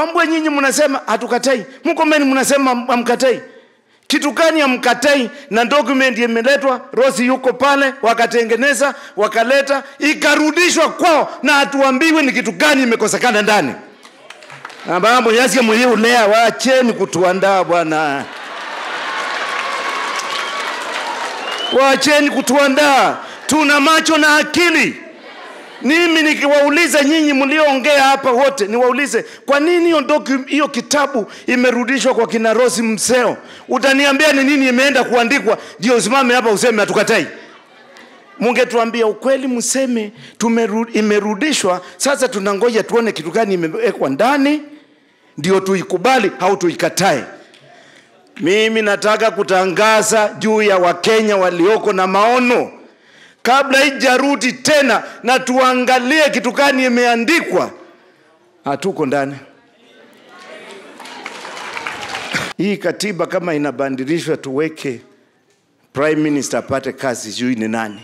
Wambwe nyinyi mnasema hatukatai. Mkomeni mnasema hamkatai. Kitu gani hamkatai? Na document imeletwa, Rosi yuko pale, wakatengeneza, wakaleta, ikarudishwa kwao na hatuambiwi ni kitu gani imekosekana ndani. Na mambo yasiye muhimu lea, waacheni kutuandaa bwana. Waacheni kutuandaa. Tuna macho na akili. Nimi nikiwauliza nyinyi mlioongea hapa wote, niwaulize kwa nini hiyo kitabu imerudishwa kwa kina Rosi Mseo? Utaniambia ni nini imeenda kuandikwa ndio usimame hapa useme hatukatai? Mungetuambia ukweli mseme imerudishwa, sasa tunangoja tuone kitu gani imewekwa ndani ndio tuikubali au tuikatae. Mimi nataka kutangaza juu ya Wakenya walioko na maono, kabla haijarudi tena na tuangalie kitu gani imeandikwa. Hatuko ndani. Hii katiba kama inabadilishwa tuweke Prime Minister apate kazi, sijui ni nani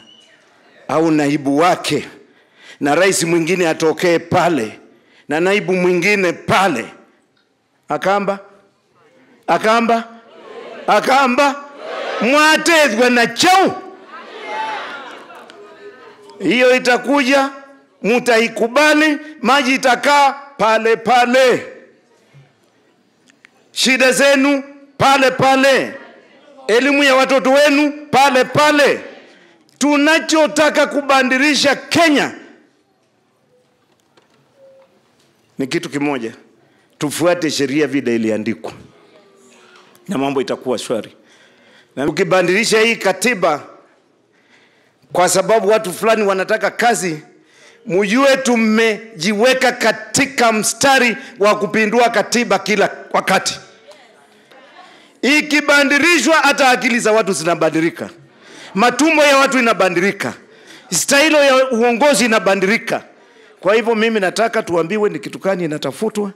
au naibu wake, na rais mwingine atokee pale na naibu mwingine pale. Akamba mwatezwe na chao. Hiyo itakuja, mtaikubali, maji itakaa pale pale. Shida zenu pale pale. Elimu ya watoto wenu pale pale. Tunachotaka kubadilisha Kenya ni kitu kimoja. Tufuate sheria vile iliandikwa na mambo itakuwa shwari. Na ukibadilisha hii katiba kwa sababu watu fulani wanataka kazi, mjue tumejiweka katika mstari wa kupindua katiba kila wakati. Ikibadilishwa hata akili za watu zinabadilika. Matumbo ya watu inabadilika. Stailo ya uongozi inabadilika. Kwa hivyo mimi nataka tuambiwe ni kitu gani inatafutwa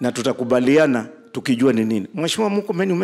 na tutakubaliana tukijua ni nini. Mheshimiwa Murkomen